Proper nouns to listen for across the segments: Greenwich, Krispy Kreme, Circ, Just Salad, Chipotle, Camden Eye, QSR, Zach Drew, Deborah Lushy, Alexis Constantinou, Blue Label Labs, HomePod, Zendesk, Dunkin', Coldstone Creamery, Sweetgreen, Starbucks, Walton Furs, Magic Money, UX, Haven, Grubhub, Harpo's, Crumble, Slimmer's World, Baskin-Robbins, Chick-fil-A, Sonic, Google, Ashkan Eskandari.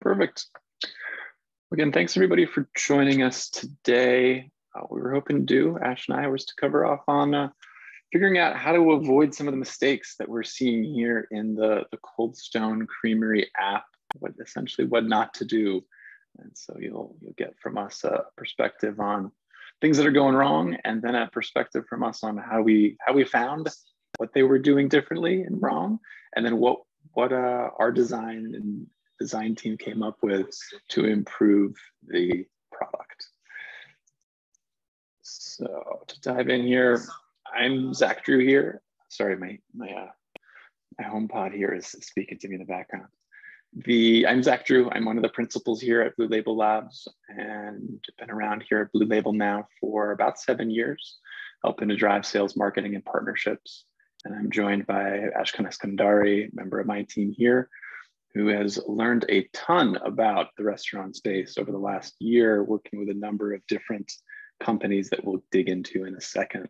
Perfect. Again, thanks everybody for joining us today. We were hoping to do, Ash and I, was to cover off on figuring out how to avoid some of the mistakes that we're seeing here in the Coldstone Creamery app, essentially what not to do. And so you'll get from us a perspective on things that are going wrong, and then a perspective from us on how we found what they were doing differently and wrong, and then what our design team came up with to improve the product. So to dive in here, I'm Zach Drew here. Sorry, my HomePod here is speaking to me in the background. I'm Zach Drew. I'm one of the principals here at Blue Label Labs, and been around here at Blue Label now for about 7 years, helping to drive sales, marketing, and partnerships. And I'm joined by Ashkan Eskandari, member of my team here, who has learned a ton about the restaurant space over the last year, working with a number of different companies that we'll dig into in a second.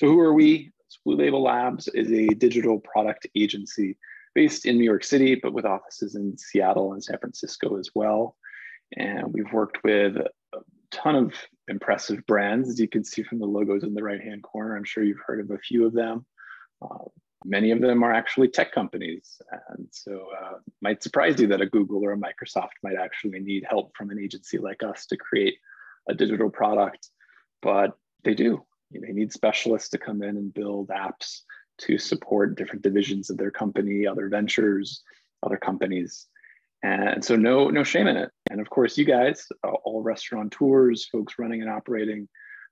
So who are we? Blue Label Labs is a digital product agency based in New York City, but with offices in Seattle and San Francisco as well. And we've worked with a ton of impressive brands, as you can see from the logos in the right-hand corner. I'm sure you've heard of a few of them. Many of them are actually tech companies. And so it might surprise you that a Google or a Microsoft might actually need help from an agency like us to create a digital product, but they do. They need specialists to come in and build apps to support different divisions of their company, other ventures, other companies. And so no shame in it. And of course, you guys, all restaurateurs, folks running and operating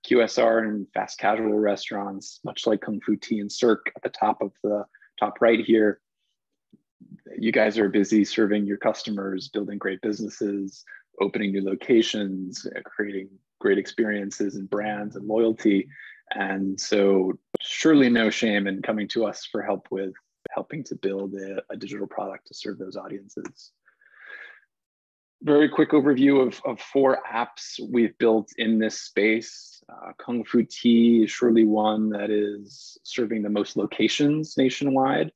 QSR and fast casual restaurants, much like Kung Fu Tea and Circ at the top of the top right here, you guys are busy serving your customers, building great businesses, opening new locations, creating great experiences and brands and loyalty. And so surely no shame in coming to us for help with helping to build a digital product to serve those audiences. Very quick overview of four apps we've built in this space. Kung Fu Tea is surely one that is serving the most locations nationwide.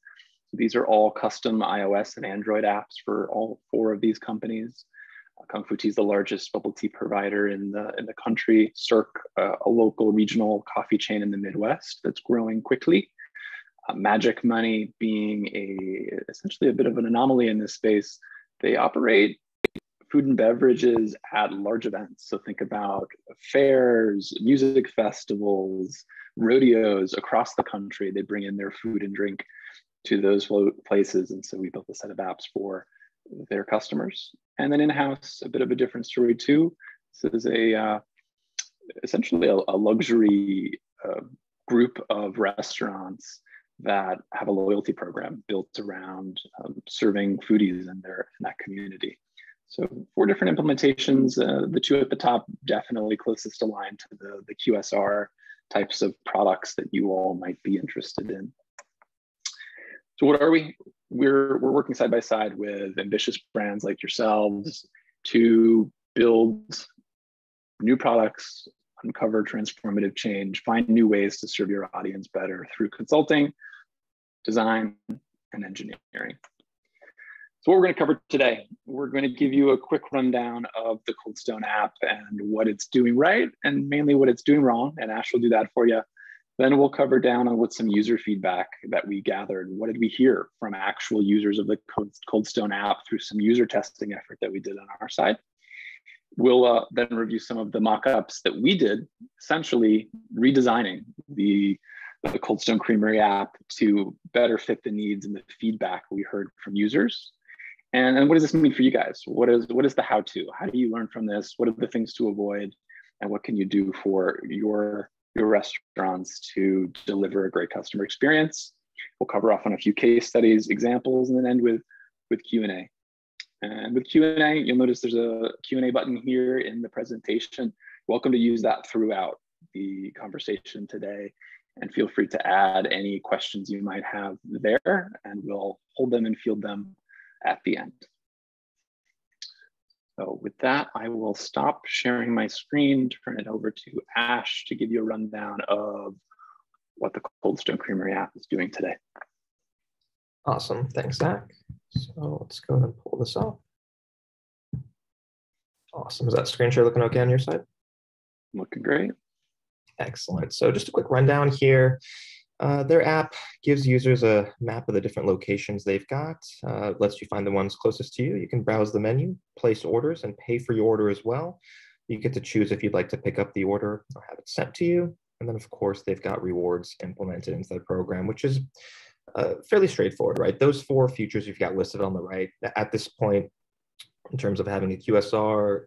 These are all custom iOS and Android apps for all four of these companies. Kung Fu Tea is the largest bubble tea provider in the country. Circ, a local regional coffee chain in the Midwest that's growing quickly. Magic Money being essentially a bit of an anomaly in this space. They operate food and beverages at large events. So think about fairs, music festivals, rodeos across the country. They bring in their food and drink to those places. And so we built a set of apps for their customers. And then in-house, a bit of a different story too. This is essentially a luxury group of restaurants that have a loyalty program built around serving foodies in that community. So four different implementations. The two at the top definitely closest aligned to the QSR types of products that you all might be interested in. So what are we? We're working side by side with ambitious brands like yourselves to build new products, uncover transformative change, find new ways to serve your audience better through consulting, design, and engineering. So what we're going to cover today, we're going to give you a quick rundown of the Coldstone app and what it's doing right, and mainly what it's doing wrong, and Ash will do that for you. Then we'll cover down on what some user feedback that we gathered. What did we hear from actual users of the Coldstone app through some user testing effort that we did on our side? We'll then review some of the mock-ups that we did, essentially redesigning the Coldstone Creamery app to better fit the needs and the feedback we heard from users. And what does this mean for you guys? What is the how-to? How do you learn from this? What are the things to avoid? And what can you do for your restaurants to deliver a great customer experience? We'll cover off on a few case studies, examples, and then end with Q&A. And with Q&A, you'll notice there's a Q&A button here in the presentation. Welcome to use that throughout the conversation today. And feel free to add any questions you might have there, and we'll hold them and field them at the end. So with that, I will stop sharing my screen, turn it over to Ash to give you a rundown of what the Coldstone Creamery app is doing today. Awesome, thanks, Zach. So let's go ahead and pull this up. Awesome. Is that screen share looking okay on your side? Looking great. Excellent. So just a quick rundown here. Their app gives users a map of the different locations they've got, lets you find the ones closest to you. You can browse the menu, place orders, and pay for your order as well. You get to choose if you'd like to pick up the order or have it sent to you. And then, of course, they've got rewards implemented into the program, which is fairly straightforward, right? Those four features you've got listed on the right at this point, in terms of having a QSR,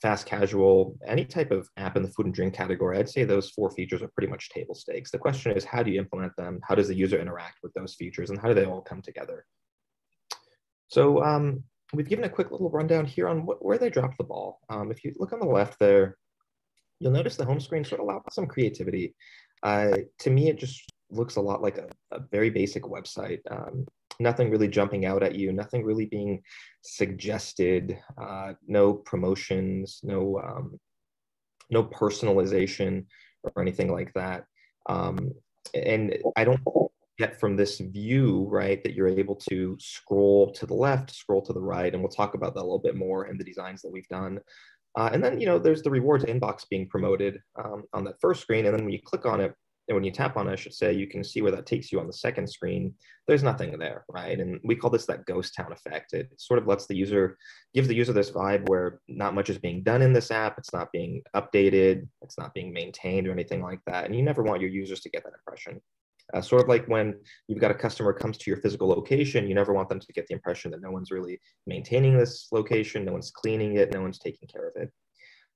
fast casual, any type of app in the food and drink category, I'd say those four features are pretty much table stakes. The question is, how do you implement them? How does the user interact with those features, and how do they all come together? So we've given a quick little rundown here on where they dropped the ball. If you look on the left there, you'll notice the home screen sort of allowed some creativity. To me, it just looks a lot like a very basic website. Nothing really jumping out at you, nothing really being suggested, no promotions, no personalization or anything like that. And I don't get from this view, right, that you're able to scroll to the left, scroll to the right, and we'll talk about that a little bit more in the designs that we've done. And then, you know, there's the rewards inbox being promoted on that first screen, and then when you click on it, and when you tap on it, I should say, you can see where that takes you on the second screen. There's nothing there, right? And we call this that ghost town effect. It sort of lets the user, gives the user this vibe where not much is being done in this app. It's not being updated. It's not being maintained or anything like that. And you never want your users to get that impression. Sort of like when you've got a customer comes to your physical location, you never want them to get the impression that no one's really maintaining this location. No one's cleaning it. No one's taking care of it.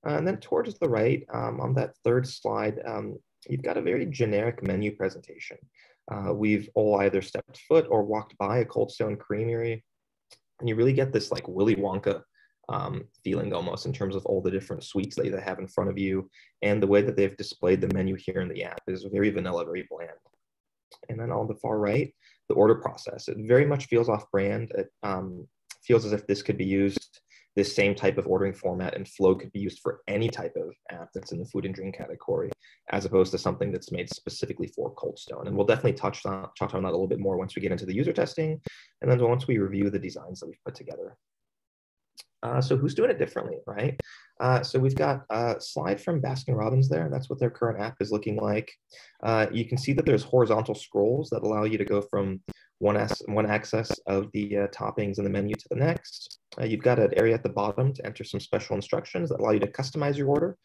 And then towards the right, on that third slide, you've got a very generic menu presentation. We've all either stepped foot or walked by a Coldstone Creamery, and you really get this like Willy Wonka feeling almost in terms of all the different sweets that they have in front of you. And the way that they've displayed the menu here in the app is very vanilla, very bland. And then on the far right, the order process. It very much feels off-brand. It feels as if this could be used, this same type of ordering format and flow could be used for any type of app that's in the food and drink category, as opposed to something that's made specifically for Coldstone. And we'll definitely touch on that a little bit more once we get into the user testing, and then once we review the designs that we've put together. So who's doing it differently, right? So we've got a slide from Baskin-Robbins there, and that's what their current app is looking like. You can see that there's horizontal scrolls that allow you to go from one access of the toppings in the menu to the next. You've got an area at the bottom to enter some special instructions that allow you to customize your order,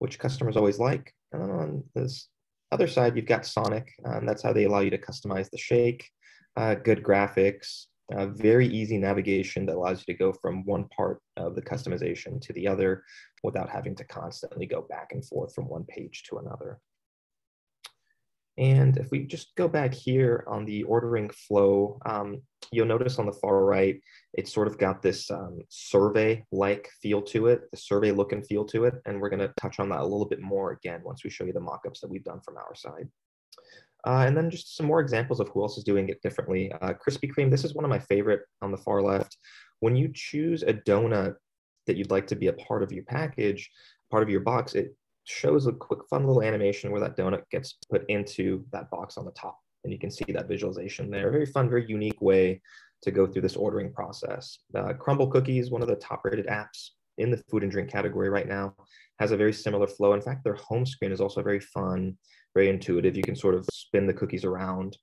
which customers always like. And then on this other side, you've got Sonic, and that's how they allow you to customize the shake. Good graphics, very easy navigation that allows you to go from one part of the customization to the other without having to constantly go back and forth from one page to another. And if we just go back here on the ordering flow, you'll notice on the far right, it's sort of got this survey-like feel to it, the survey look and feel to it. And we're going to touch on that a little bit more again once we show you the mock-ups that we've done from our side. And then just some more examples of who else is doing it differently. Krispy Kreme, this is one of my favorite on the far left. When you choose a donut that you'd like to be a part of your package, part of your box, it shows a quick fun little animation where that donut gets put into that box on the top, and you can see that visualization there. Very fun, very unique way to go through this ordering process. Crumble Cookies, one of the top rated apps in the food and drink category right now, has a very similar flow. In fact, their home screen is also very fun, very intuitive. You can sort of spin the cookies around,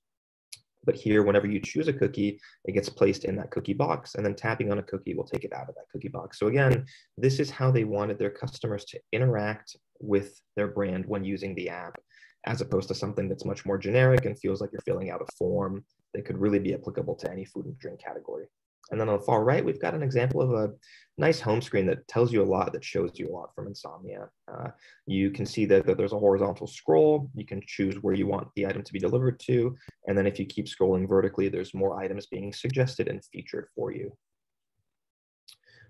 but here whenever you choose a cookie, it gets placed in that cookie box, and then tapping on a cookie will take it out of that cookie box. So again, this is how they wanted their customers to interact with their brand when using the app, as opposed to something that's much more generic and feels like you're filling out a form that could really be applicable to any food and drink category. And then on the far right, we've got an example of a nice home screen that tells you a lot, that shows you a lot from Insomnia. You can see that there's a horizontal scroll. You can choose where you want the item to be delivered to. And then if you keep scrolling vertically, there's more items being suggested and featured for you.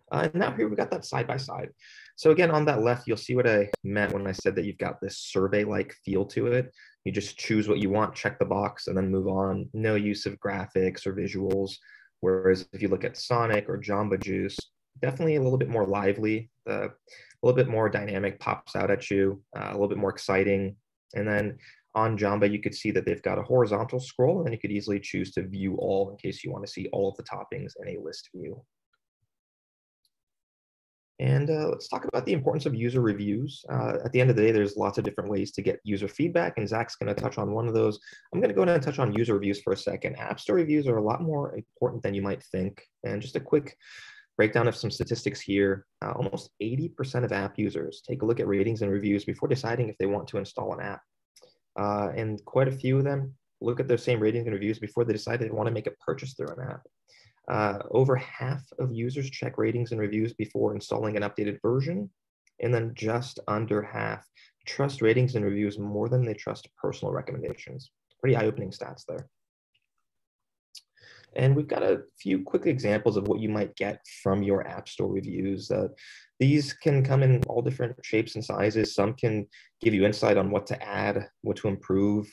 And now here we've got that side-by-side. So again, on that left, you'll see what I meant when I said that you've got this survey-like feel to it. You just choose what you want, check the box, and then move on. No use of graphics or visuals. Whereas if you look at Sonic or Jamba Juice, definitely a little bit more lively, a little bit more dynamic, pops out at you, a little bit more exciting. And then on Jamba, you could see that they've got a horizontal scroll, and then you could easily choose to view all in case you want to see all of the toppings in a list view. And let's talk about the importance of user reviews. At the end of the day, there's lots of different ways to get user feedback, and Zach's going to touch on one of those. I'm going to go ahead and touch on user reviews for a second. App store reviews are a lot more important than you might think. And just a quick breakdown of some statistics here. Almost 80% of app users take a look at ratings and reviews before deciding if they want to install an app. And quite a few of them look at those same ratings and reviews before they decide they want to make a purchase through an app. Over half of users check ratings and reviews before installing an updated version, and then just under half trust ratings and reviews more than they trust personal recommendations. Pretty eye-opening stats there. And we've got a few quick examples of what you might get from your app store reviews. These can come in all different shapes and sizes. Some can give you insight on what to add, what to improve,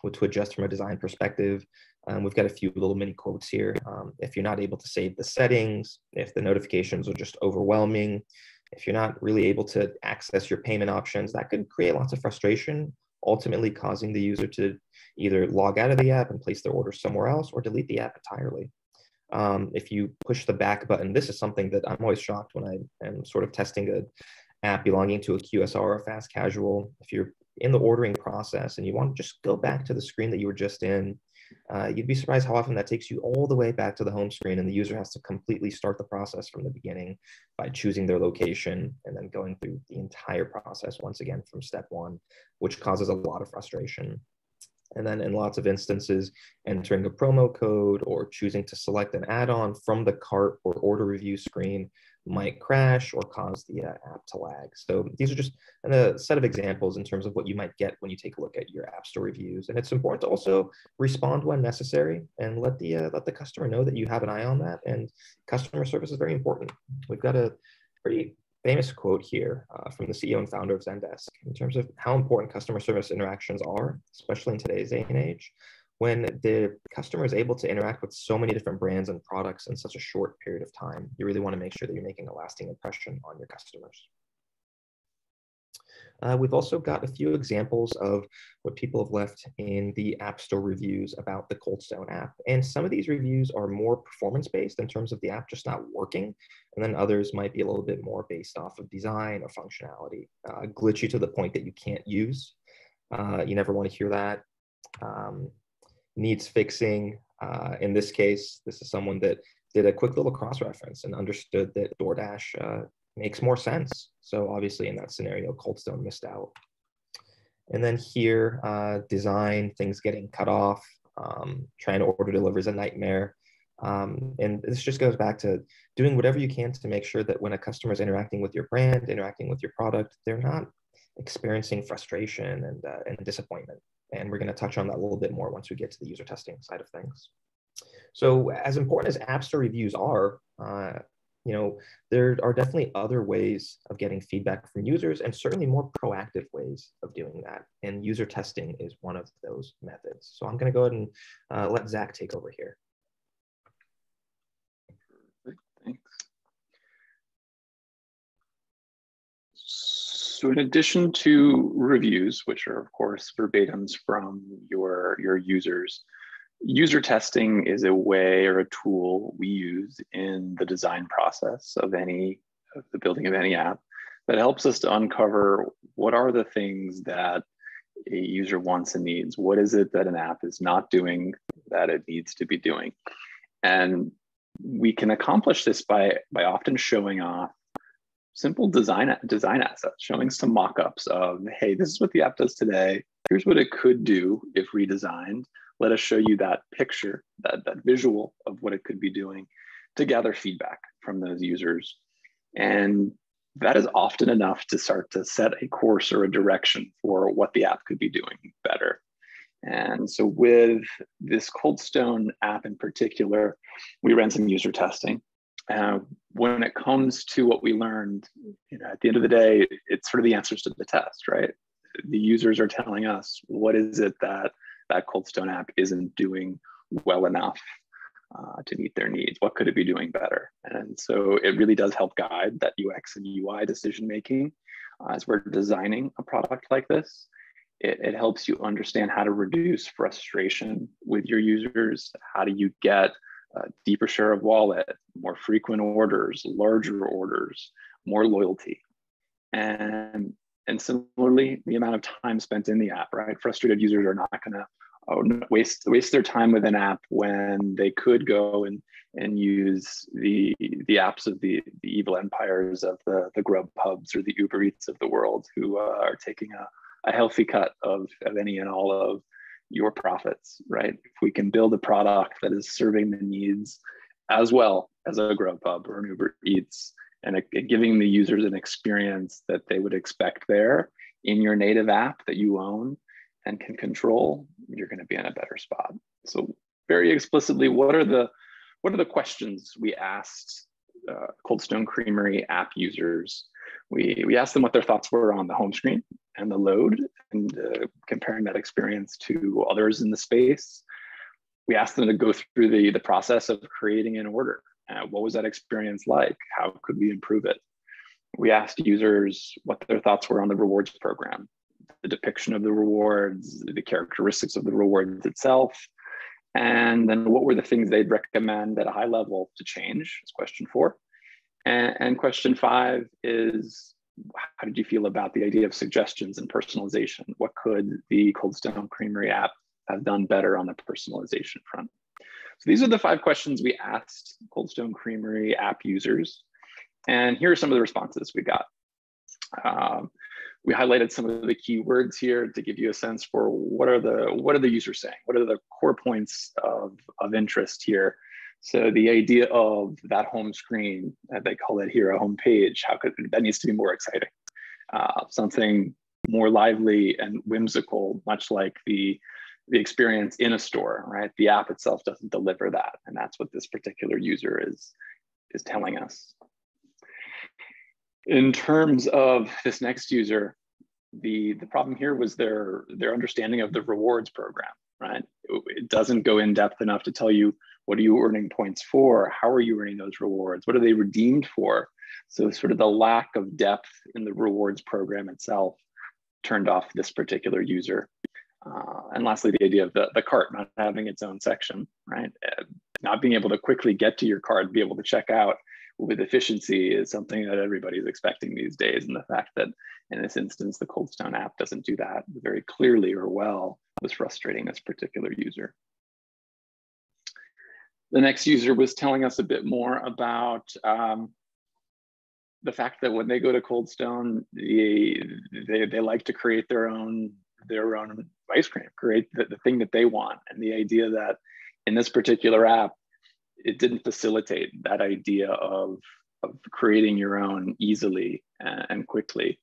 what to adjust from a design perspective. We've got a few little mini quotes here. If you're not able to save the settings, if the notifications are just overwhelming, if you're not really able to access your payment options, that could create lots of frustration, ultimately causing the user to either log out of the app and place their order somewhere else or delete the app entirely. If you push the back button, this is something that I'm always shocked when I am sort of testing an app belonging to a QSR or a fast casual. If you're in the ordering process and you want to just go back to the screen that you were just in, you'd be surprised how often that takes you all the way back to the home screen, and the user has to completely start the process from the beginning by choosing their location and then going through the entire process once again from step one, which causes a lot of frustration. And then in lots of instances, entering a promo code or choosing to select an add-on from the cart or order review screen might crash or cause the app to lag. So these are just a set of examples in terms of what you might get when you take a look at your app store reviews. And it's important to also respond when necessary and let the customer know that you have an eye on that. And customer service is very important. We've got a pretty famous quote here from the CEO and founder of Zendesk in terms of how important customer service interactions are, especially in today's day and age, when the customer is able to interact with so many different brands and products in such a short period of time. You really want to make sure that you're making a lasting impression on your customers. We've also got a few examples of what people have left in the App Store reviews about the Coldstone app. And some of these reviews are more performance-based in terms of the app just not working. And then others might be a little bit more based off of design or functionality, glitchy to the point that you can't use. You never want to hear that. Needs fixing. In this case, this is someone that did a quick little cross-reference and understood that DoorDash makes more sense. So obviously in that scenario, Coldstone missed out. And then here, design, things getting cut off, trying to order delivery is a nightmare. And this just goes back to doing whatever you can to make sure that when a customer is interacting with your brand, interacting with your product, they're not experiencing frustration and disappointment. And we're gonna touch on that a little bit more once we get to the user testing side of things. So as important as App Store reviews are, you know, there are definitely other ways of getting feedback from users, and certainly more proactive ways of doing that. And user testing is one of those methods. So I'm going to go ahead and let Zach take over here. Perfect. Thanks. So in addition to reviews, which are, of course, verbatims from your users, user testing is a way or a tool we use in the design process of the building of any app that helps us to uncover what are the things that a user wants and needs. What is it that an app is not doing that it needs to be doing? And we can accomplish this by often showing off simple design assets, showing some mock-ups of, hey, this is what the app does today. Here's what it could do if redesigned. Let us show you that picture, that visual of what it could be doing to gather feedback from those users. And that is often enough to start to set a course or a direction for what the app could be doing better. And so with this Coldstone app in particular, we ran some user testing. When it comes to what we learned, you know, at the end of the day, it's sort of the answers to the test, right? The users are telling us, what is it that Coldstone app isn't doing well enough to meet their needs? What could it be doing better? And so it really does help guide that UX and UI decision-making as we're designing a product like this. It helps you understand how to reduce frustration with your users. How do you get deeper share of wallet, more frequent orders, larger orders, more loyalty. And similarly, the amount of time spent in the app, right? Frustrated users are not gonna waste their time with an app when they could go and use the apps of the evil empires of the Grubhubs or the Uber Eats of the world, who are taking a healthy cut of any and all of your profits, right? If we can build a product that is serving the needs as well as a Grubhub or an Uber Eats, and giving the users an experience that they would expect there in your native app that you own and can control, you're going to be in a better spot. So very explicitly, what are the questions we asked Coldstone Creamery app users? We asked them what their thoughts were on the home screen and the load, and comparing that experience to others in the space. We asked them to go through the process of creating an order. What was that experience like? How could we improve it? We asked users what their thoughts were on the rewards program, the depiction of the rewards, the characteristics of the rewards itself, and then what were the things they'd recommend at a high level to change, is question 4. And question 5 is, how did you feel about the idea of suggestions and personalization? What could the Coldstone Creamery app have done better on the personalization front? So these are the 5 questions we asked Coldstone Creamery app users. And here are some of the responses we got. We highlighted some of the key words here to give you a sense for what are the users saying? What are the core points of interest here? So the idea of that home screen, they call it here a home page, that needs to be more exciting. Something more lively and whimsical, much like the experience in a store, right? The app itself doesn't deliver that. And that's what this particular user is telling us. In terms of this next user, the problem here was their understanding of the rewards program, right? It doesn't go in depth enough to tell you, what are you earning points for? How are you earning those rewards? What are they redeemed for? So sort of the lack of depth in the rewards program itself turned off this particular user. And lastly, the idea of the cart not having its own section, right? Not being able to quickly get to your cart, be able to check out with efficiency is something that everybody's expecting these days. And the fact that in this instance, the Coldstone app doesn't do that very clearly or well was frustrating this particular user. The next user was telling us a bit more about the fact that when they go to Coldstone, they like to create their own ice cream, create the thing that they want. And the idea that in this particular app, it didn't facilitate that idea of creating your own easily and quickly.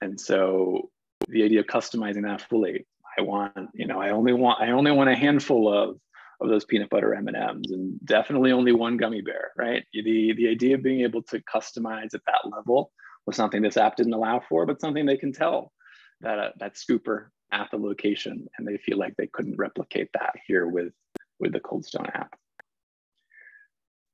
And so the idea of customizing that fully, I only want a handful of those peanut butter M&Ms and definitely only one gummy bear, right? The idea of being able to customize at that level was something this app didn't allow for, but something they can tell that scooper at the location, and they feel like they couldn't replicate that here with the Coldstone app.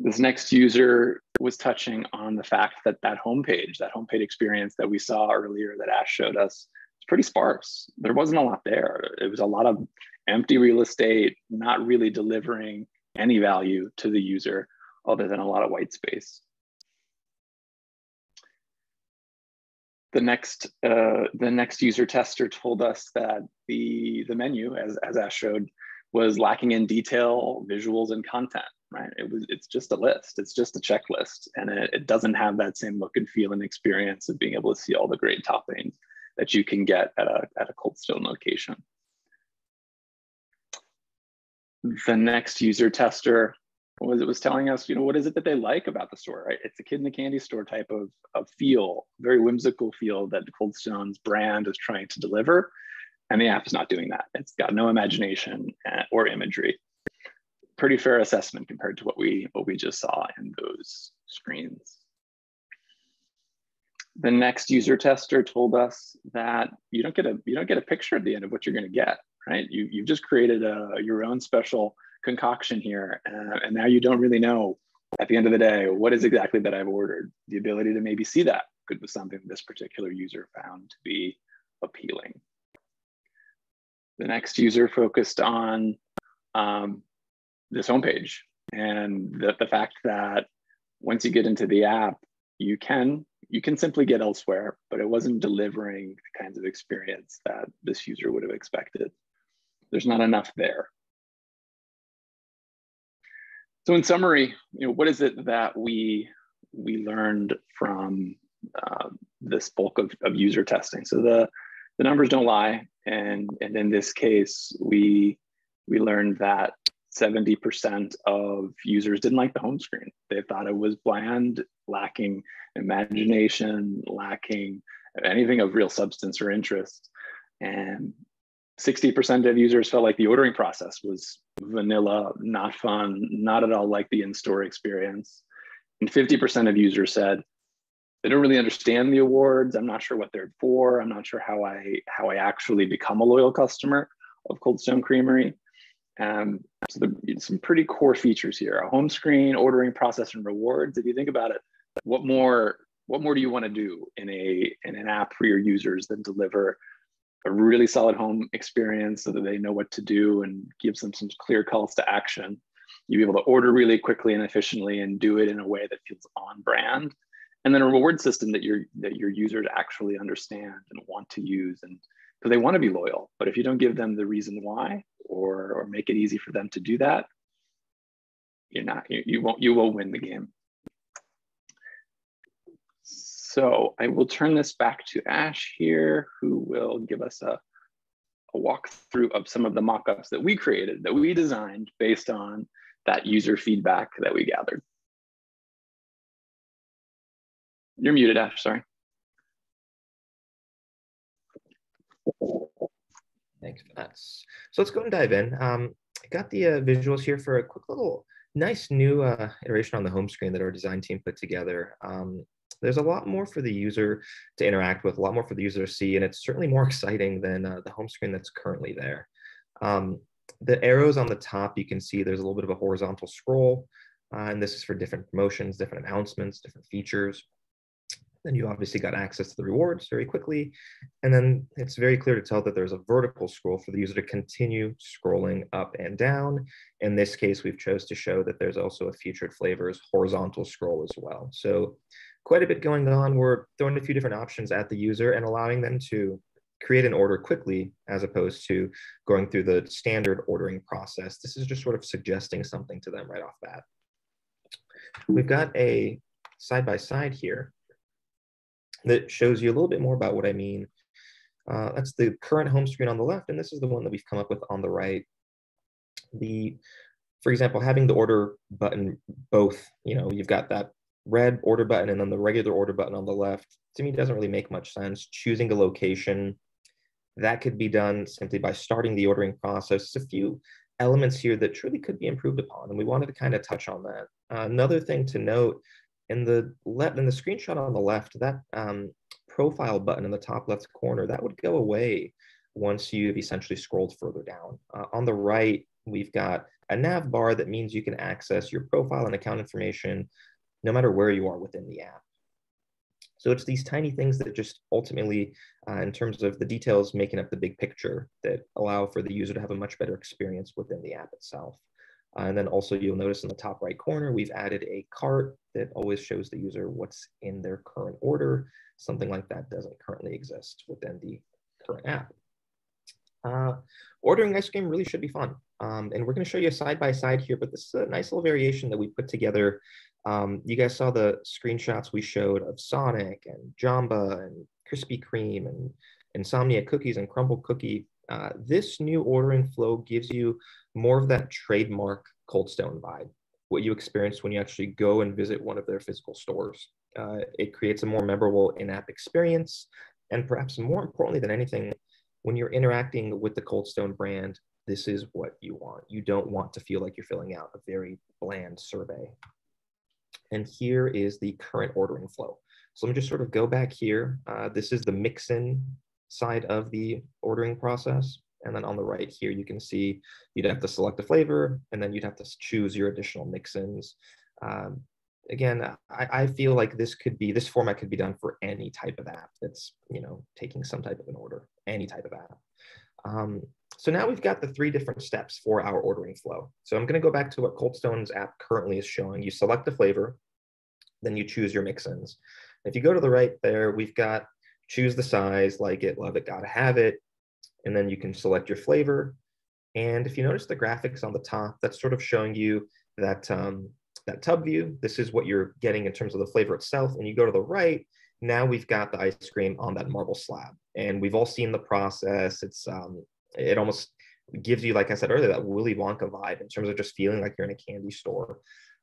This next user was touching on the fact that homepage experience that we saw earlier that Ash showed us, it's pretty sparse. There wasn't a lot there. It was a lot of empty real estate, not really delivering any value to the user other than a lot of white space. The next user tester told us that the menu, as Ash showed, was lacking in detail, visuals, and content, right? It's just a list, it's just a checklist, and it doesn't have that same look and feel and experience of being able to see all the great toppings that you can get at a Coldstone location. The next user tester was telling us, what is it that they like about the store, right? It's a kid in the candy store type of feel, very whimsical feel that Coldstone's brand is trying to deliver. And the app is not doing that. It's got no imagination or imagery. Pretty fair assessment compared to what we just saw in those screens. The next user tester told us that you don't get a picture at the end of what you're going to get, right? You've just created your own special concoction here, and now you don't really know at the end of the day what is exactly that I've ordered. The ability to maybe see that was something this particular user found to be appealing. The next user focused on this homepage And the fact that once you get into the app, you can simply get elsewhere, but it wasn't delivering the kinds of experience that this user would have expected. There's not enough there. So in summary, what is it that we learned from this bulk of user testing? So the numbers don't lie. And in this case, we learned that 70% of users didn't like the home screen. They thought it was bland, lacking imagination, lacking anything of real substance or interest. And 60% of users felt like the ordering process was vanilla, not fun, not at all like the in-store experience. And 50% of users said, they don't really understand the awards. I'm not sure what they're for. I'm not sure how I actually become a loyal customer of Coldstone Creamery. So some pretty core features here: a home screen, ordering process, and rewards. If you think about it, what more do you want to do in an app for your users than deliver a really solid home experience so that they know what to do and gives them some clear calls to action? You'll be able to order really quickly and efficiently and do it in a way that feels on brand. And then a reward system that your users actually understand and want to use, and because they want to be loyal. But if you don't give them the reason why, or make it easy for them to do that, you will win the game. So I will turn this back to Ash here, who will give us a walkthrough of some of the mock-ups that we created, that we designed based on that user feedback that we gathered. You're muted, Ash, sorry. Thanks for that. So let's go and dive in. I got the visuals here for a quick little nice new iteration on the home screen that our design team put together. There's a lot more for the user to interact with, a lot more for the user to see, and it's certainly more exciting than the home screen that's currently there. The arrows on the top, you can see there's a little bit of a horizontal scroll, and this is for different promotions, different announcements, different features. Then you obviously got access to the rewards very quickly. And then it's very clear to tell that there's a vertical scroll for the user to continue scrolling up and down. In this case, we've chose to show that there's also a featured flavors horizontal scroll as well. So quite a bit going on. We're throwing a few different options at the user and allowing them to create an order quickly, as opposed to going through the standard ordering process. This is just sort of suggesting something to them right off the bat. We've got a side-by-side here that shows you a little bit more about what I mean. That's the current home screen on the left, and this is the one that we've come up with on the right. For example, having the order button both, you've got that red order button and then the regular order button on the left, to me doesn't really make much sense. Choosing a location, that could be done simply by starting the ordering process. There's a few elements here that truly could be improved upon, and we wanted to kind of touch on that. Another thing to note, in the screenshot on the left, that profile button in the top left corner, that would go away once you've essentially scrolled further down. On the right, we've got a nav bar that means you can access your profile and account information no matter where you are within the app. So it's these tiny things that just ultimately, in terms of the details making up the big picture, that allow for the user to have a much better experience within the app itself. And then also you'll notice in the top right corner, we've added a cart that always shows the user what's in their current order. Something like that doesn't currently exist within the current app. Ordering ice cream really should be fun. And we're gonna show you a side-by-side here, but this is a nice little variation that we put together. You guys saw the screenshots we showed of Sonic and Jamba and Krispy Kreme and Insomnia cookies and Crumble cookie. This new ordering flow gives you more of that trademark Coldstone vibe, what you experience when you actually go and visit one of their physical stores. It creates a more memorable in-app experience. And perhaps more importantly than anything, when you're interacting with the Coldstone brand, this is what you want. You don't want to feel like you're filling out a very bland survey. And here is the current ordering flow. So let me just sort of go back here. This is the mix-in side of the ordering process. And then on the right here, you can see you'd have to select a flavor, and then you'd have to choose your additional mix-ins. Again, I feel like this format could be done for any type of app that's taking some type of an order, any type of app. So now we've got the three different steps for our ordering flow. So I'm going to go back to what Coldstone's app currently is showing. You select the flavor, then you choose your mix-ins. If you go to the right there, we've got choose the size, like it, love it, gotta have it. And then you can select your flavor. And if you notice the graphics on the top, that's sort of showing you that, that tub view. This is what you're getting in terms of the flavor itself. And you go to the right, now we've got the ice cream on that marble slab. And we've all seen the process. It's it almost gives you, like I said earlier, that Willy Wonka vibe in terms of just feeling like you're in a candy store.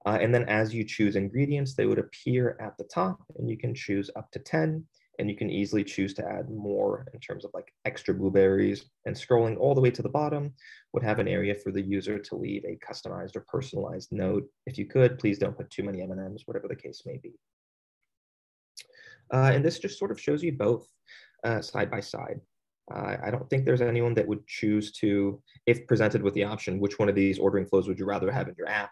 And then as you choose ingredients, they would appear at the top, and you can choose up to 10, and you can easily choose to add more in terms of like extra blueberries. And scrolling all the way to the bottom would have an area for the user to leave a customized or personalized note. If you could, please don't put too many M&Ms, whatever the case may be. And this just sort of shows you both side by side. I don't think there's anyone that would choose to, if presented with the option, which one of these ordering flows would you rather have in your app?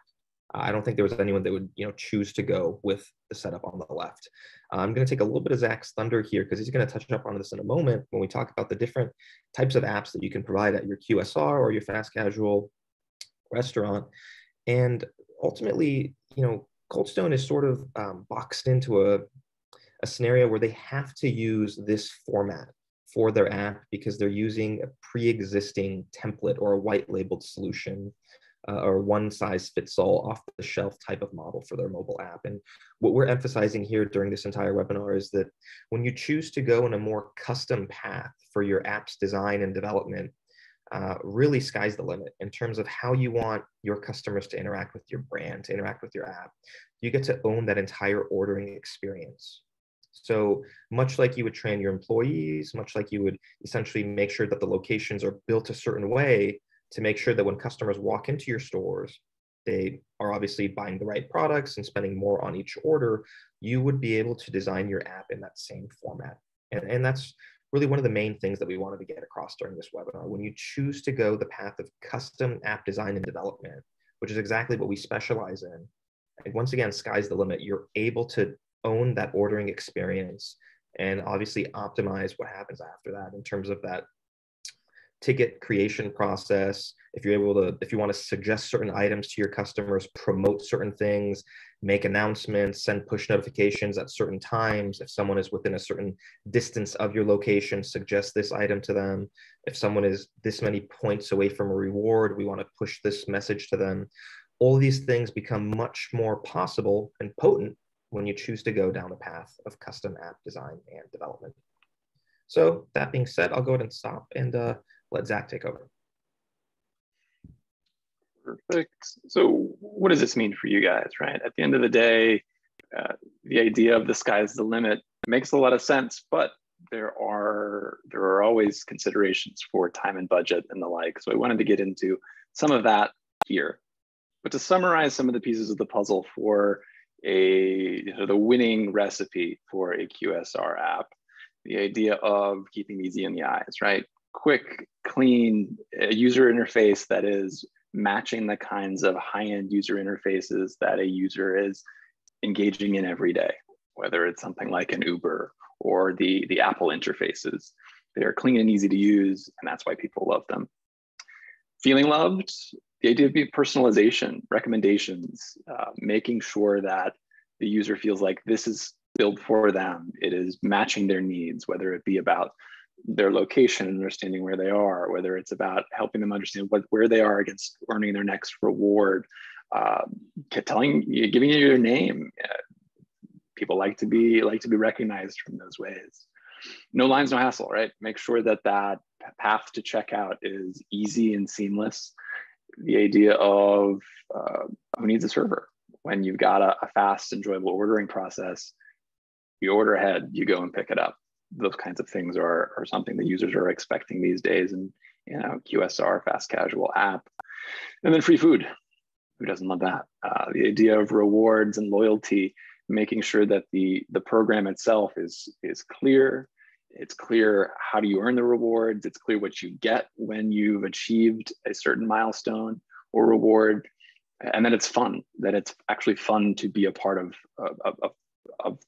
I don't think there was anyone that would, you know, choose to go with the setup on the left. I'm going to take a little bit of Zach's thunder here because he's going to touch up on this in a moment when we talk about the different types of apps that you can provide at your QSR or your fast casual restaurant. And ultimately, you know, Coldstone is sort of boxed into a scenario where they have to use this format for their app because they're using a pre-existing template or a white labeled solution. Or one size fits all off the shelf type of model for their mobile app. And what we're emphasizing here during this entire webinar is that when you choose to go in a more custom path for your app's design and development, really sky's the limit in terms of how you want your customers to interact with your brand, to interact with your app. You get to own that entire ordering experience. So much like you would train your employees, much like you would essentially make sure that the locations are built a certain way, to make sure that when customers walk into your stores, they are obviously buying the right products and spending more on each order, you would be able to design your app in that same format. And that's really one of the main things that we wanted to get across during this webinar. When you choose to go the path of custom app design and development, which is exactly what we specialize in, and once again, sky's the limit. You're able to own that ordering experience and obviously optimize what happens after that in terms of that ticket creation process. If you're able to, if you want to suggest certain items to your customers, promote certain things, make announcements, send push notifications at certain times. If someone is within a certain distance of your location, suggest this item to them. If someone is this many points away from a reward, we want to push this message to them. All these things become much more possible and potent when you choose to go down the path of custom app design and development. So that being said, I'll go ahead and stop and let Zach take over. Perfect. So what does this mean for you guys, right? At the end of the day, the idea of the sky's the limit makes a lot of sense, but there are always considerations for time and budget and the like. So I wanted to get into some of that here. But to summarize some of the pieces of the puzzle for the winning recipe for a QSR app, the idea of keeping easy in the eyes, right? Quick, clean user interface that is matching the kinds of high-end user interfaces that a user is engaging in every day, whether it's something like an Uber or the Apple interfaces. They are clean and easy to use, and that's why people love them. Feeling loved, the idea of personalization, recommendations, making sure that the user feels like this is built for them. It is matching their needs, whether it be about their location, understanding where they are, whether it's about helping them understand where they are against earning their next reward, giving you your name. People like to be recognized from those ways. No lines, no hassle, right? Make sure that path to checkout is easy and seamless. The idea of who needs a server when you've got a fast, enjoyable ordering process. You order ahead, you go and pick it up. Those kinds of things are something that users are expecting these days in, you know, QSR, fast casual app. And then free food. Who doesn't love that? The idea of rewards and loyalty, making sure that the program itself is clear. It's clear how do you earn the rewards. It's clear what you get when you've achieved a certain milestone or reward. And then it's fun, that it's actually fun to be a part of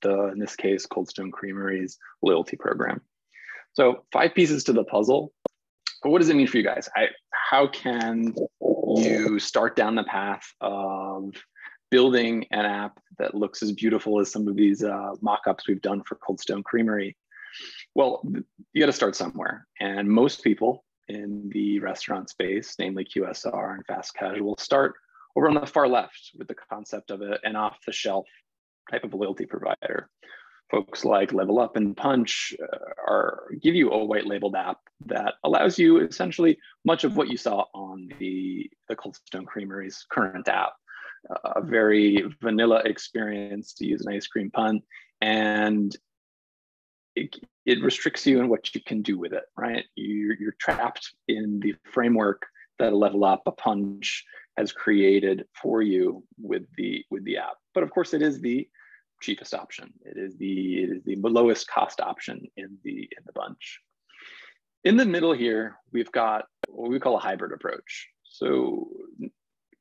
the, in this case, Coldstone Creamery's loyalty program. So 5 pieces to the puzzle. But what does it mean for you guys? How can you start down the path of building an app that looks as beautiful as some of these mock-ups we've done for Coldstone Creamery? Well, you got to start somewhere. And most people in the restaurant space, namely QSR and fast casual, start over on the far left with the concept of an off-the-shelf type of loyalty provider. Folks like Level Up and Punch give you a white labeled app that allows you essentially much of what you saw on the Coldstone Creamery's current app. A very vanilla experience, to use an ice cream pun, and it restricts you in what you can do with it, right? You're trapped in the framework that a Level Up, a Punch has created for you with the app. But of course, it is the cheapest option. It is the lowest cost option in the bunch. In the middle here, we've got what we call a hybrid approach. So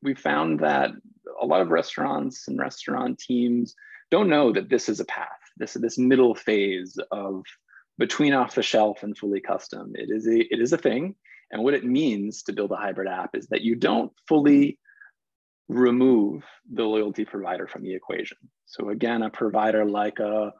we found that a lot of restaurants and restaurant teams don't know that this is a path. This middle phase of between off the shelf and fully custom. It is a thing. And what it means to build a hybrid app is that you don't fully remove the loyalty provider from the equation. So again, a provider like a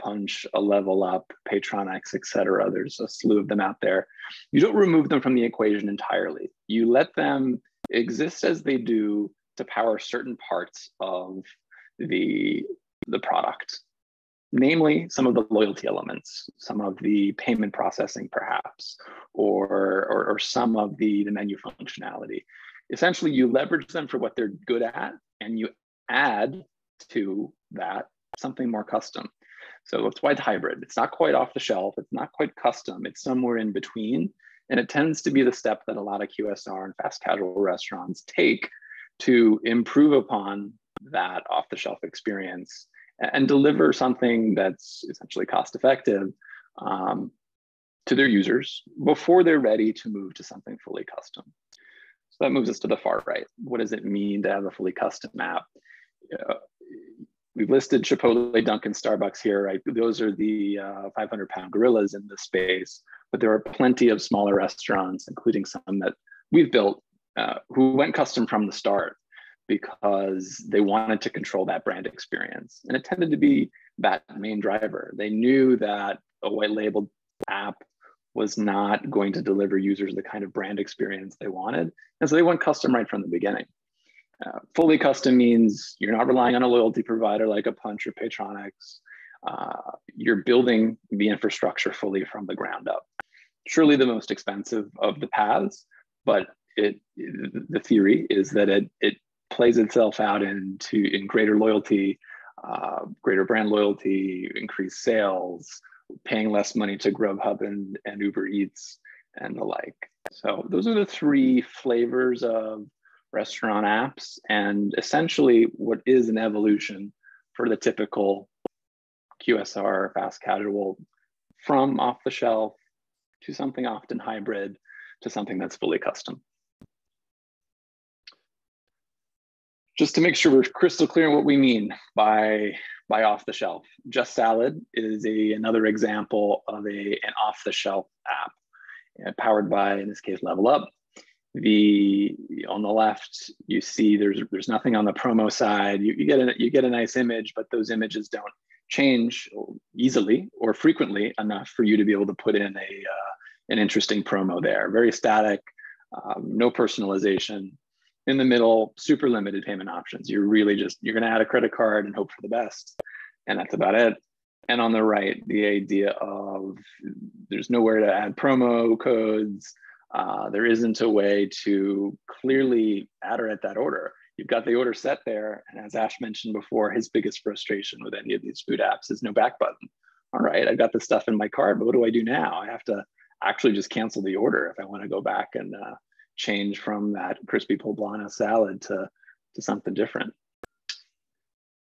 Punch, a Level Up, Patronix, et cetera, there's a slew of them out there. You don't remove them from the equation entirely. You let them exist as they do to power certain parts of the product, namely some of the loyalty elements, some of the payment processing perhaps, or some of the menu functionality. Essentially, you leverage them for what they're good at, and you add to that something more custom. So it's quite hybrid. It's not quite off the shelf. It's not quite custom. It's somewhere in between. And it tends to be the step that a lot of QSR and fast casual restaurants take to improve upon that off the shelf experience and deliver something that's essentially cost effective to their users before they're ready to move to something fully custom. So that moves us to the far right. What does it mean to have a fully custom app? We've listed Chipotle, Dunkin', Starbucks here, right? Those are the 500-pound gorillas in this space, but there are plenty of smaller restaurants, including some that we've built, who went custom from the start because they wanted to control that brand experience. And it tended to be that main driver. They knew that a white labeled app was not going to deliver users the kind of brand experience they wanted. And so they went custom right from the beginning. Fully custom means you're not relying on a loyalty provider like a Punch or Patronix. You're building the infrastructure fully from the ground up. Surely the most expensive of the paths, but the theory is that it plays itself out in greater loyalty, greater brand loyalty, increased sales, paying less money to Grubhub and Uber Eats and the like. So those are the three flavors of restaurant apps, and essentially what is an evolution for the typical QSR fast casual from off the shelf to something often hybrid to something that's fully custom. Just to make sure we're crystal clear on what we mean by off the shelf. Just Salad is another example of an off the shelf app powered by, in this case, Level Up. On the left, you see there's nothing on the promo side. You get a nice image, but those images don't change easily or frequently enough for you to be able to put in an interesting promo there. Very static, no personalization. In the middle, super limited payment options. You're gonna add a credit card and hope for the best. And that's about it. And on the right, the idea of there's nowhere to add promo codes. There isn't a way to clearly add or at that order. You've got the order set there. And as Ash mentioned before, his biggest frustration with any of these food apps is no back button. All right, I've got this stuff in my cart, but what do I do now? I have to actually just cancel the order if I wanna go back and change from that crispy poblano salad to something different.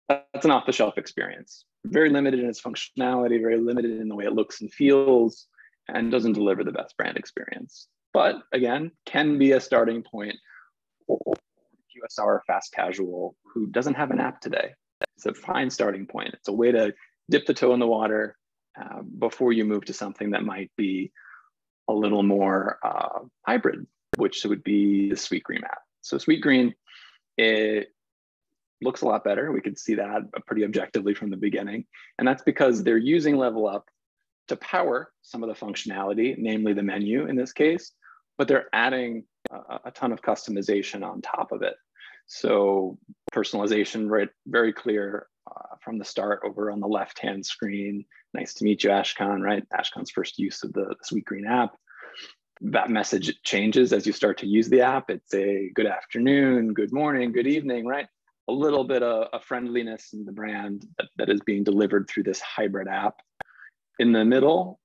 That's an off-the-shelf experience. Very limited in its functionality, very limited in the way it looks and feels, and doesn't deliver the best brand experience. But again, can be a starting point for QSR fast casual who doesn't have an app today. It's a fine starting point. It's a way to dip the toe in the water before you move to something that might be a little more hybrid, which would be the Sweetgreen app. So Sweetgreen, it looks a lot better. We could see that pretty objectively from the beginning. And that's because they're using Level Up to power some of the functionality, namely the menu in this case, but they're adding a ton of customization on top of it. So personalization, right, very clear from the start over on the left-hand screen. Nice to meet you, Ashkan, right? Ashkan's first use of the Sweetgreen app. That message changes as you start to use the app. It's a good afternoon, good morning, good evening, right? A little bit of a friendliness in the brand that is being delivered through this hybrid app. In the middle,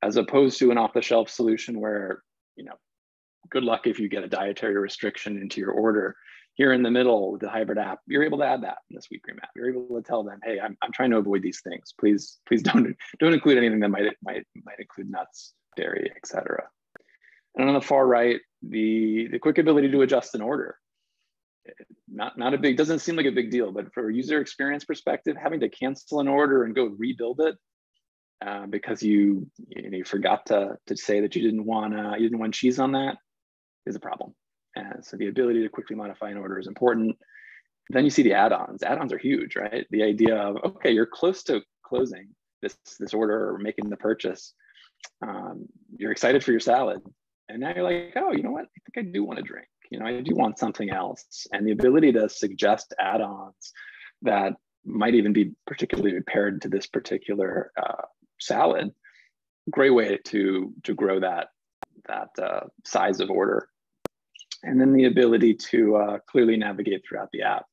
as opposed to an off-the-shelf solution where, you know, good luck if you get a dietary restriction into your order. Here in the middle with the hybrid app, you're able to add that in the Sweetgreen app. You're able to tell them, hey, I'm trying to avoid these things. Please don't include anything that might include nuts, dairy, et cetera. And on the far right, the quick ability to adjust an order. Not a big, doesn't seem like a big deal, but for a user experience perspective, having to cancel an order and go rebuild it because you forgot to say that you didn't want cheese on that is a problem. And so the ability to quickly modify an order is important. Then you see the add-ons. Add-ons are huge, right? The idea of, okay, you're close to closing this order or making the purchase. You're excited for your salad. And now you're like, oh, you know what? I think I do want a drink. You know, I do want something else. And the ability to suggest add-ons that might even be particularly paired to this particular salad. Great way to grow that size of order. And then the ability to clearly navigate throughout the app,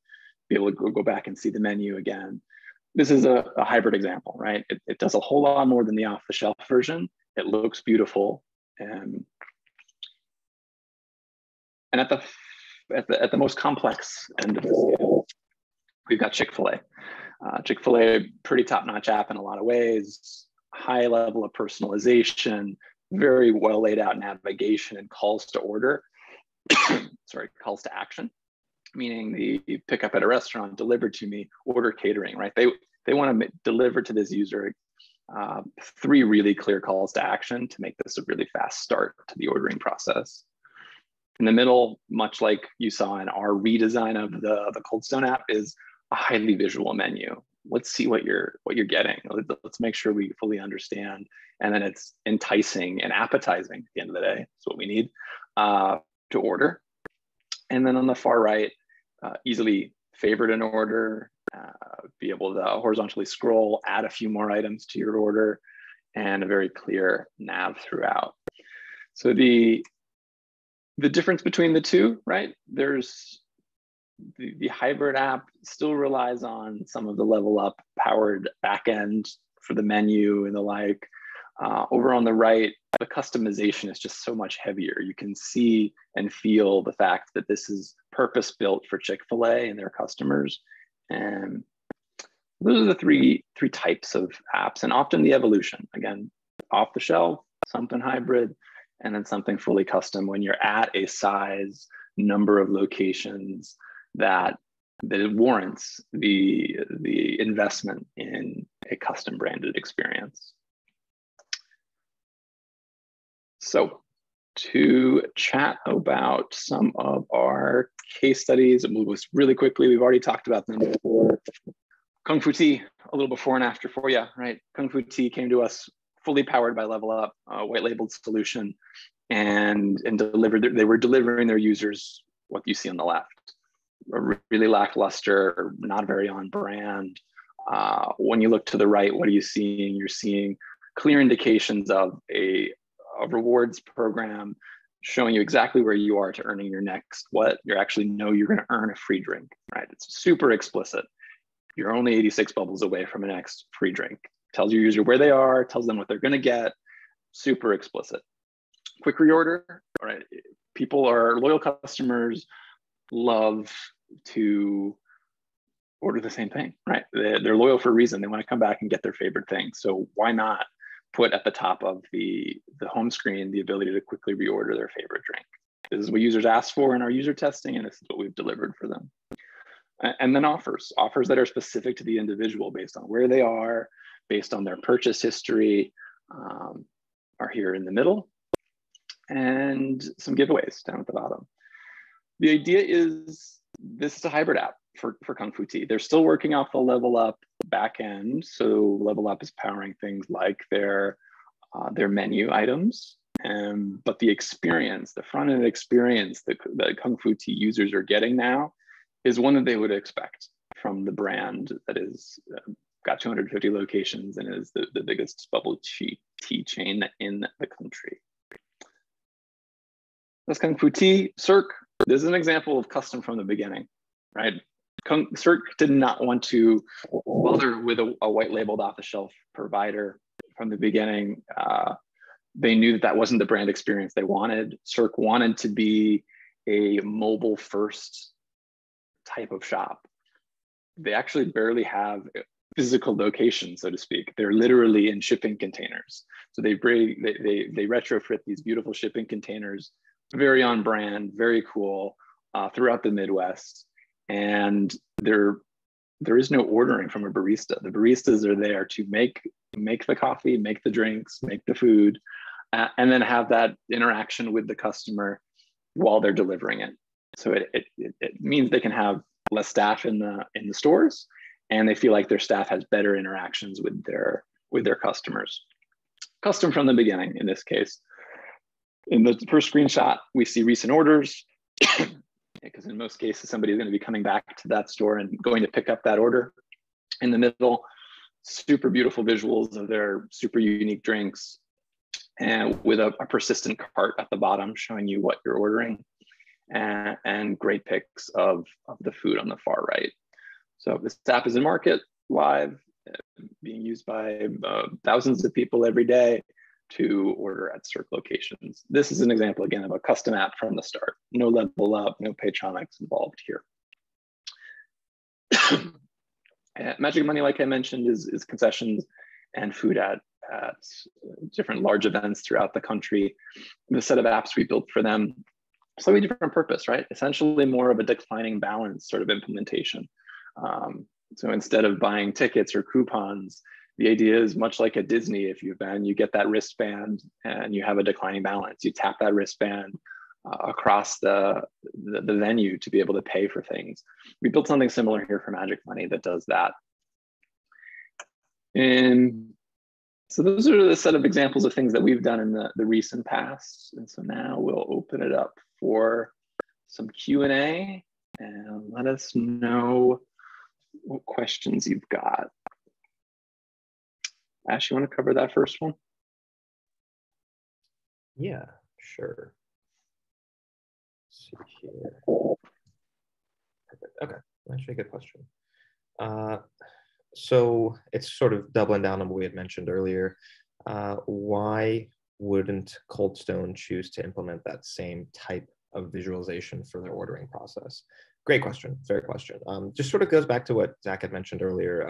be able to go back and see the menu again. This is a hybrid example, right? It does a whole lot more than the off-the-shelf version. It looks beautiful. And at the most complex end of the scale, we've got Chick-fil-A. Chick-fil-A, pretty top-notch app in a lot of ways, high level of personalization, very well laid out navigation and calls to order. Sorry, calls to action, meaning the pick up at a restaurant, delivered to me, order catering, right? They want to deliver to this user three really clear calls to action to make this a really fast start to the ordering process. In the middle, much like you saw in our redesign of the Coldstone app, is a highly visual menu. Let's see what you're getting. Let's make sure we fully understand. And then it's enticing and appetizing at the end of the day. That's what we need. To order. And then on the far right, easily favorite an order, be able to horizontally scroll, add a few more items to your order, and a very clear nav throughout. So the difference between the two, right? There's the hybrid app still relies on some of the Level Up powered backend for the menu and the like. Over on the right, the customization is just so much heavier. You can see and feel the fact that this is purpose-built for Chick-fil-A and their customers. And those are the three types of apps, and often the evolution. Again, off the shelf, something hybrid, and then something fully custom when you're at a size, number of locations that it warrants the investment in a custom branded experience. So to chat about some of our case studies, and move us really quickly, we've already talked about them before. Kung Fu Tea, a little before and after for you, right? Kung Fu Tea came to us fully powered by Level Up, a white labeled solution, and delivered. They were delivering their users what you see on the left. A really lackluster, not very on brand. When you look to the right, what are you seeing? You're seeing clear indications of a rewards program showing you exactly where you are to earning your next what. You actually know you're going to earn a free drink, right? It's super explicit. You're only 86 bubbles away from a next free drink. Tells your user where they are, tells them what they're going to get. Super explicit. Quick reorder, all right? People are loyal customers, love to order the same thing, right? They're loyal for a reason. They want to come back and get their favorite thing. So why not put at the top of the home screen the ability to quickly reorder their favorite drink? This is what users asked for in our user testing, and this is what we've delivered for them. And then offers that are specific to the individual based on where they are, based on their purchase history, are here in the middle, and some giveaways down at the bottom. The idea is this is a hybrid app for Kung Fu Tea. They're still working off the Level Up backend. So Level Up is powering things like their menu items, but the experience, the front end experience that Kung Fu Tea users are getting now is one that they would expect from the brand that is got 250 locations and is the biggest bubble tea chain in the country. That's Kung Fu Tea. Circ, this is an example of custom from the beginning, right? Circ did not want to bother with a white labeled off the shelf provider from the beginning. They knew that wasn't the brand experience they wanted. Circ wanted to be a mobile first type of shop. They actually barely have physical location, so to speak. They're literally in shipping containers. So they retrofit these beautiful shipping containers, very on brand, very cool, throughout the Midwest. And there is no ordering from a barista. The baristas are there to make the coffee, make the drinks, make the food, and then have that interaction with the customer while they're delivering it. So it means they can have less staff in the stores, and they feel like their staff has better interactions with their customers. Custom from the beginning in this case. In the first screenshot, we see recent orders, because in most cases, somebody is going to be coming back to that store and going to pick up that order. In the middle, super beautiful visuals of their super unique drinks, and with a persistent cart at the bottom showing you what you're ordering, and great pics of the food on the far right. So this app is in market, live, being used by thousands of people every day to order at Circ locations. This is an example, again, of a custom app from the start. No Level Up, no Patronix involved here. Magic Money, like I mentioned, is concessions and food at different large events throughout the country. The set of apps we built for them, slightly different purpose, right? Essentially more of a declining balance sort of implementation. So instead of buying tickets or coupons, the idea is much like a Disney, if you've been, you get that wristband and you have a declining balance. You tap that wristband across the venue to be able to pay for things. We built something similar here for Magic Money that does that. And so those are the set of examples of things that we've done in the recent past. And so now we'll open it up for some Q&A, and let us know what questions you've got. Ash, you want to cover that first one? Yeah, sure. Let's see here. Perfect. Okay, actually, a good question. So it's sort of doubling down on what we had mentioned earlier. Why wouldn't Coldstone choose to implement that same type of visualization for their ordering process? Great question, fair question. Just sort of goes back to what Zach had mentioned earlier.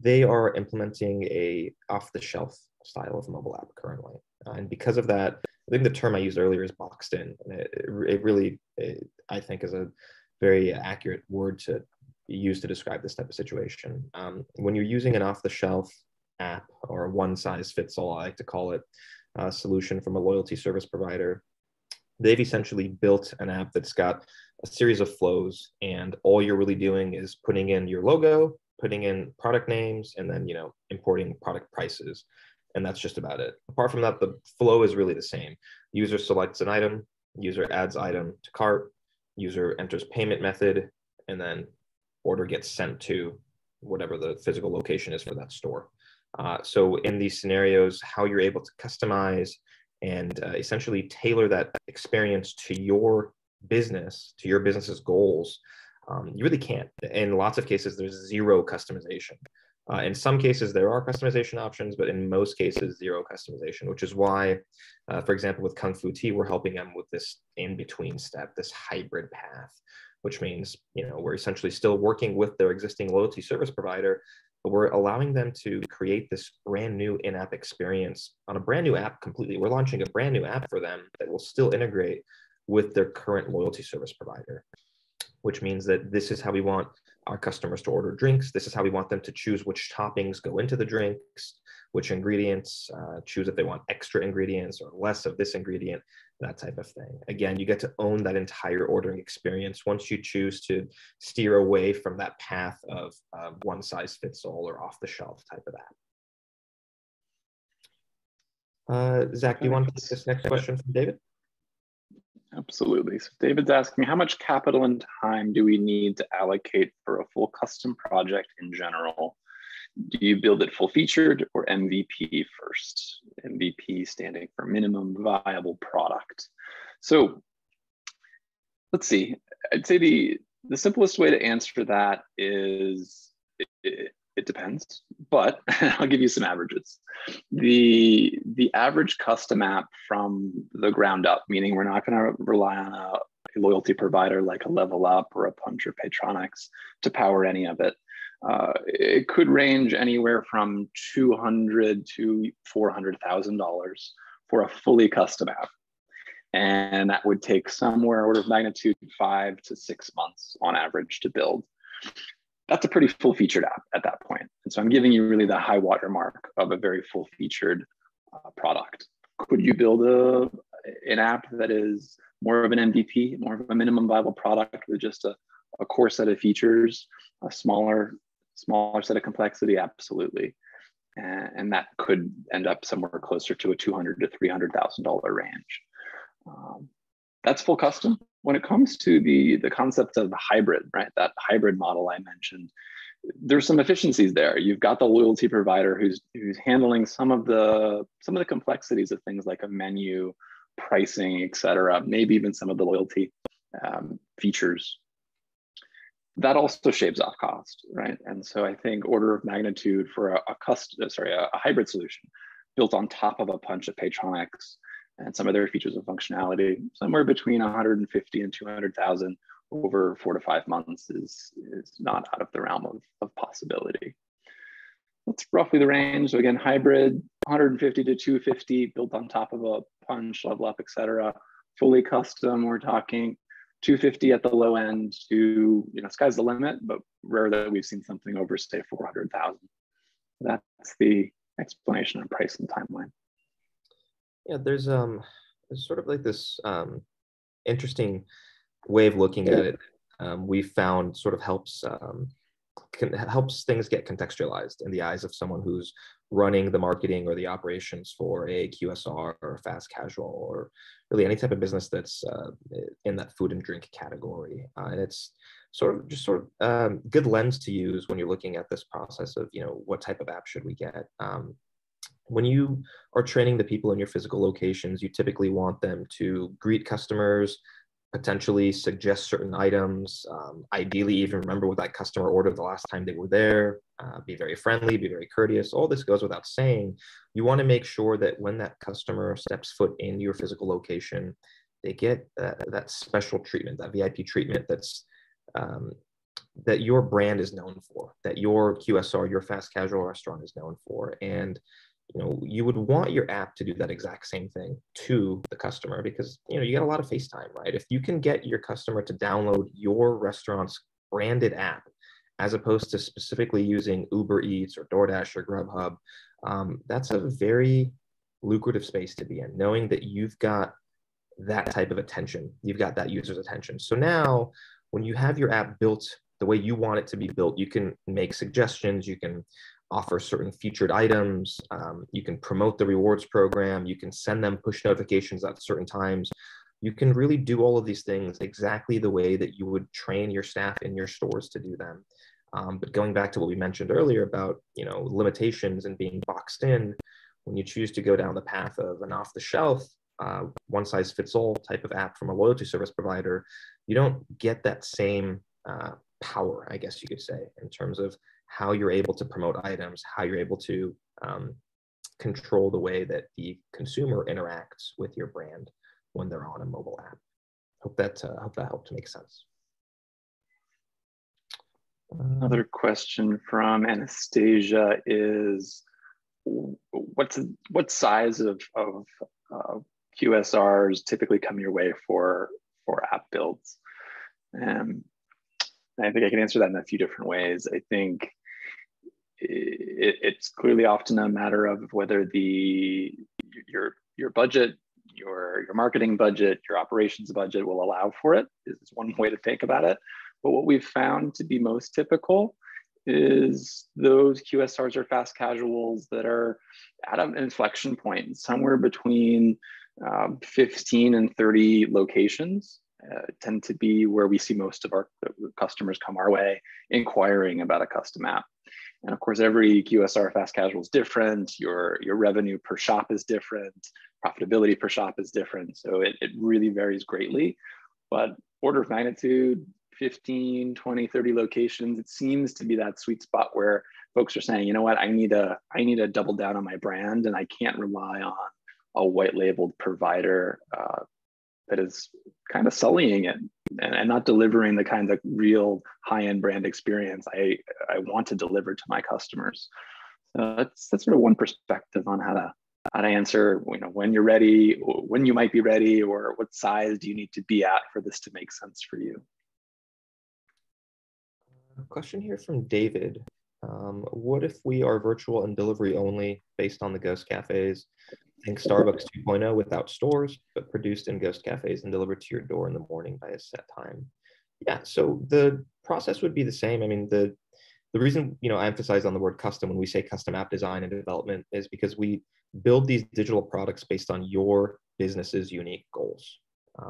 They are implementing a off-the-shelf style of mobile app currently. And because of that, I think the term I used earlier is boxed in. And it really, I think, is a very accurate word to use to describe this type of situation. When you're using an off-the-shelf app, or a one-size-fits-all, I like to call it, solution from a loyalty service provider, they've essentially built an app that's got a series of flows, and all you're really doing is putting in your logo, putting in product names, and then, you know, importing product prices. And that's just about it. Apart from that, the flow is really the same. User selects an item, user adds item to cart, user enters payment method, and then order gets sent to whatever the physical location is for that store. So in these scenarios, how you're able to customize and essentially tailor that experience to your business, to your business's goals, you really can't. In lots of cases, there's zero customization. In some cases, there are customization options, but in most cases, zero customization, which is why, for example, with Kung Fu Tea, we're helping them with this in-between step, this hybrid path, which means, you know, we're essentially still working with their existing loyalty service provider, but we're allowing them to create this brand new in-app experience on a brand new app completely. We're launching a brand new app for them that will still integrate with their current loyalty service provider, which means that this is how we want our customers to order drinks. This is how we want them to choose which toppings go into the drinks. which ingredients, choose if they want extra ingredients or less of this ingredient, that type of thing. Again, you get to own that entire ordering experience once you choose to steer away from that path of one size fits all or off the shelf type of app. Zach, do you want to take this next question from David? Absolutely. So David's asking, how much capital and time do we need to allocate for a full custom project in general? Do you build it full featured or MVP first? MVP standing for minimum viable product. So let's see, I'd say the simplest way to answer that is it depends, but I'll give you some averages. The average custom app from the ground up, meaning we're not gonna rely on a loyalty provider like a Level Up or a Punch or Patronix to power any of it. It could range anywhere from $200 to $400,000 for a fully custom app. And that would take somewhere order of magnitude 5 to 6 months on average to build. That's a pretty full featured app at that point. And so I'm giving you really the high watermark of a very full featured product. Could you build an app that is more of an MVP, more of a minimum viable product with just a core set of features, a smaller set of complexity? Absolutely. And that could end up somewhere closer to a $200 to $300,000 range. That's full custom. When it comes to the concept of hybrid, right? That hybrid model I mentioned, there's some efficiencies there. You've got the loyalty provider who's handling some of the complexities of things like a menu, pricing, et cetera, maybe even some of the loyalty features. That also shaves off cost, right? And so I think order of magnitude for a hybrid solution built on top of a Punch of Patronix and some of their features and functionality, somewhere between 150 and 200,000 over 4 to 5 months is not out of the realm of possibility. That's roughly the range. So again, hybrid, 150 to 250 built on top of a Punch, Level Up, et cetera. Fully custom, we're talking 250 at the low end to, sky's the limit, but rare that we've seen something over, say, 400,000. That's the explanation of price and timeline. Yeah, there's sort of like this interesting way of looking at it. We found sort of helps things get contextualized in the eyes of someone who's running the marketing or the operations for a QSR or fast casual or really any type of business that's in that food and drink category. And it's sort of good lens to use when you're looking at this process of, what type of app should we get? When you are training the people in your physical locations, you typically want them to greet customers, potentially suggest certain items, ideally even remember what that customer ordered the last time they were there, be very friendly, be very courteous. All this goes without saying. You want to make sure that when that customer steps foot in your physical location, they get that special treatment, that VIP treatment that your brand is known for, that your QSR, your fast casual restaurant is known for. And you would want your app to do that exact same thing to the customer because, you get a lot of face time, right? If you can get your customer to download your restaurant's branded app, as opposed to specifically using Uber Eats or DoorDash or Grubhub, that's a very lucrative space to be in, knowing that you've got that type of attention, you've got that user's attention. So now when you have your app built the way you want it to be built, you can make suggestions, you can offer certain featured items, you can promote the rewards program, you can send them push notifications at certain times. You can really do all of these things exactly the way that you would train your staff in your stores to do them. But going back to what we mentioned earlier about limitations and being boxed in, when you choose to go down the path of an off-the-shelf, one-size-fits-all type of app from a loyalty service provider, you don't get that same power, I guess you could say, in terms of how you're able to promote items, how you're able to control the way that the consumer interacts with your brand when they're on a mobile app. Hope that helped make sense. Another question from Anastasia is, what size of QSRs typically come your way for app builds? I think I can answer that in a few different ways. I think it's clearly often a matter of whether your budget, your marketing budget, your operations budget will allow for it, is one way to think about it. But what we've found to be most typical is those QSRs or fast casuals that are at an inflection point, somewhere between 15 and 30 locations, tend to be where we see most of our customers come our way inquiring about a custom app. And of course, every QSR fast casual is different. Your revenue per shop is different. Profitability per shop is different. So it really varies greatly. But order of magnitude, 15, 20, 30 locations, it seems to be that sweet spot where folks are saying, you know what, I need to double down on my brand, and I can't rely on a white labeled provider that is kind of sullying it and not delivering the kind of real high-end brand experience I want to deliver to my customers. So that's sort of one perspective on how to answer, you know, when you're ready, or when you might be ready, or what size do you need to be at for this to make sense for you. Question here from David. What if we are virtual and delivery only based on the ghost cafes? Think Starbucks 2.0 without stores, but produced in ghost cafes and delivered to your door in the morning by a set time. Yeah, so the process would be the same. I mean, the reason, you know, I emphasize on the word custom when we say custom app design and development is because we build these digital products based on your business's unique goals.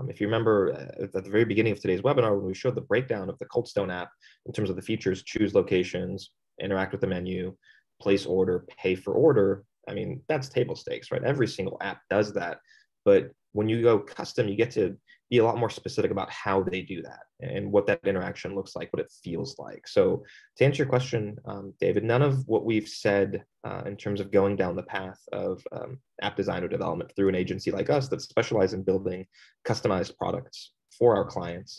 If you remember at the very beginning of today's webinar, when we showed the breakdown of the Coldstone app in terms of the features, choose locations, interact with the menu, place order, pay for order, I mean, that's table stakes, right? Every single app does that. But when you go custom, you get to be a lot more specific about how they do that and what that interaction looks like, what it feels like. So to answer your question, David, none of what we've said in terms of going down the path of app design or development through an agency like us that specializes in building customized products for our clients,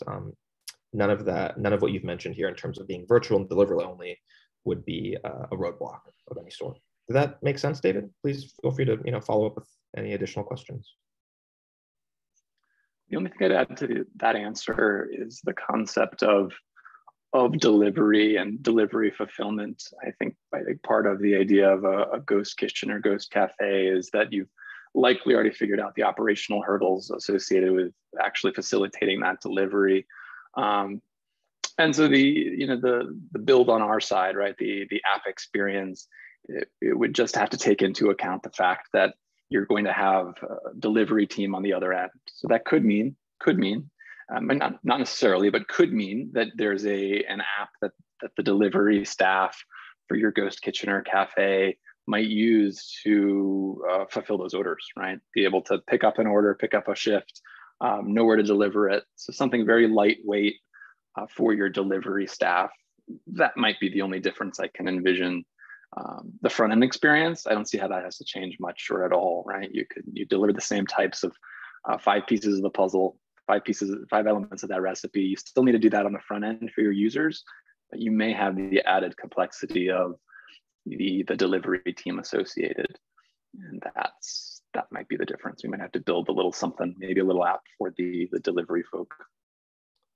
none of what you've mentioned here in terms of being virtual and delivery only would be a roadblock of any sort. Does that make sense, David? Please feel free to, you know, follow up with any additional questions. The only thing I'd add to that answer is the concept of delivery and delivery fulfillment. I think part of the idea of a ghost kitchen or ghost cafe is that you've likely already figured out the operational hurdles associated with actually facilitating that delivery. And so the build on our side, right? The app experience, it would just have to take into account the fact that you're going to have a delivery team on the other end. So that could mean, and not necessarily, but could mean that there's an app that the delivery staff for your ghost kitchen or cafe might use to fulfill those orders, right? Be able to pick up an order, pick up a shift, know where to deliver it. So something very lightweight for your delivery staff. That might be the only difference I can envision. The front end experience, I don't see how that has to change much or at all, right? You deliver the same types of five pieces of the puzzle, five elements of that recipe. You still need to do that on the front end for your users, but you may have the added complexity of the delivery team associated, and that might be the difference. We might have to build a little something, maybe a little app for the delivery folk.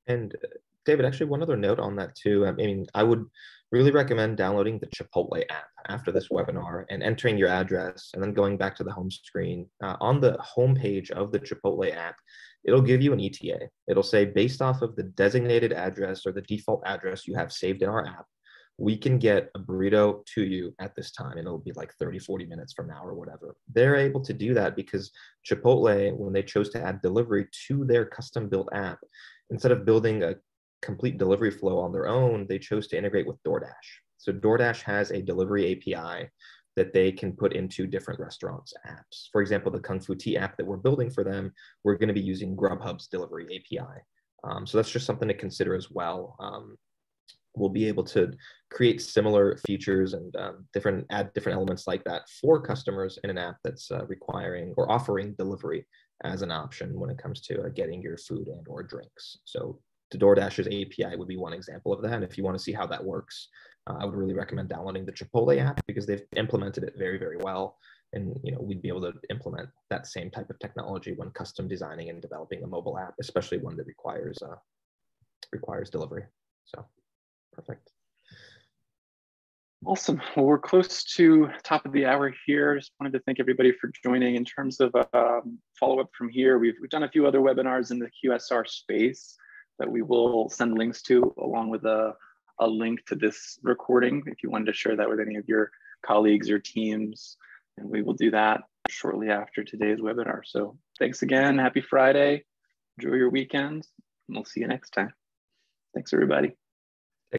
And David, actually one other note on that too. I mean, I would really recommend downloading the Chipotle app after this webinar and entering your address and then going back to the home screen. On the homepage of the Chipotle app, it'll give you an ETA. It'll say, based off of the designated address or the default address you have saved in our app, we can get a burrito to you at this time, and it'll be like 30, 40 minutes from now or whatever. They're able to do that because Chipotle, when they chose to add delivery to their custom built app, instead of building a complete delivery flow on their own, they chose to integrate with DoorDash. So DoorDash has a delivery API that they can put into different restaurants' apps. For example, the Kung Fu Tea app that we're building for them, we're going to be using Grubhub's delivery API. So that's just something to consider as well. We'll be able to create similar features and add different elements like that for customers in an app that's requiring or offering delivery as an option when it comes to getting your food and or drinks. So the DoorDash's API would be one example of that. And if you want to see how that works, I would really recommend downloading the Chipotle app because they've implemented it very, very well. And you know, we'd be able to implement that same type of technology when custom designing and developing a mobile app, especially one that requires delivery. So perfect. Awesome. Well, we're close to top of the hour here. Just wanted to thank everybody for joining. In terms of follow-up from here, we've done a few other webinars in the QSR space that we will send links to, along with a link to this recording if you wanted to share that with any of your colleagues or teams. And we will do that shortly after today's webinar. So thanks again. Happy Friday. Enjoy your weekend. And we'll see you next time. Thanks, everybody.